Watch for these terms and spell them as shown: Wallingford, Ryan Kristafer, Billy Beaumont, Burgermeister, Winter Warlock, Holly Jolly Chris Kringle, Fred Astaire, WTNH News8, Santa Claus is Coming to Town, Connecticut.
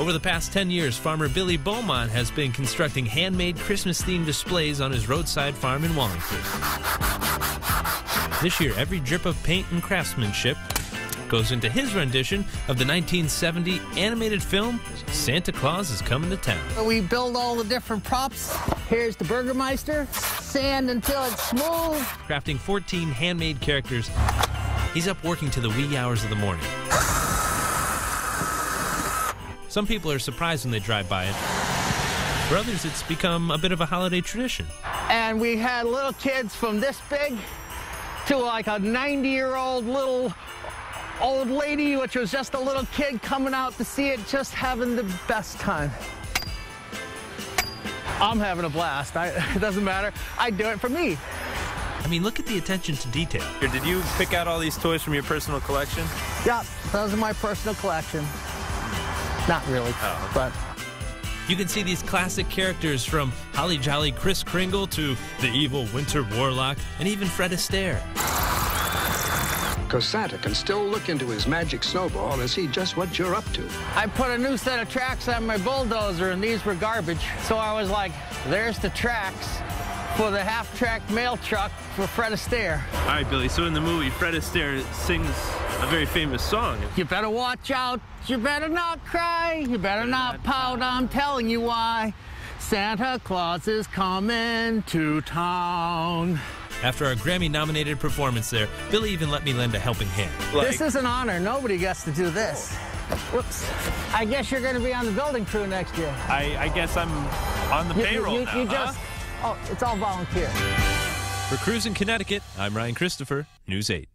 Over the past 10 years, farmer Billy Beaumont has been constructing handmade Christmas-themed displays on his roadside farm in Wallingford. This year, every drip of paint and craftsmanship goes into his rendition of the 1970 animated film, Santa Claus is Coming to Town. We build all the different props. Here's the Burgermeister. Sand until it's smooth. Crafting 14 handmade characters, he's up working to the wee hours of the morning. Some people are surprised when they drive by it. For others, it's become a bit of a holiday tradition. And we had little kids from this big to like a 90-year-old little old lady, which was just a little kid coming out to see it, just having the best time. I'm having a blast. It doesn't matter. I do it for me. I mean, look at the attention to detail. Did you pick out all these toys from your personal collection? Yeah, those are my personal collection. Not really, but... You can see these classic characters from Holly Jolly Chris Kringle to the evil Winter Warlock and even Fred Astaire. Because Santa can still look into his magic snowball and see just what you're up to. I put a new set of tracks on my bulldozer, and these were garbage. So I was like, there's the tracks for the half-track mail truck for Fred Astaire. All right, Billy, so in the movie, Fred Astaire sings a very famous song. You better watch out, you better not cry, you better not pout, I'm telling you why. Santa Claus is coming to town. After our Grammy-nominated performance there, Billy even let me lend a helping hand. This is an honor. Nobody gets to do this. Whoops. I guess you're going to be on the building crew next year. I guess I'm on the payroll now, huh? Oh, it's all volunteer. For Cruising Connecticut, I'm Ryan Kristafer, News 8.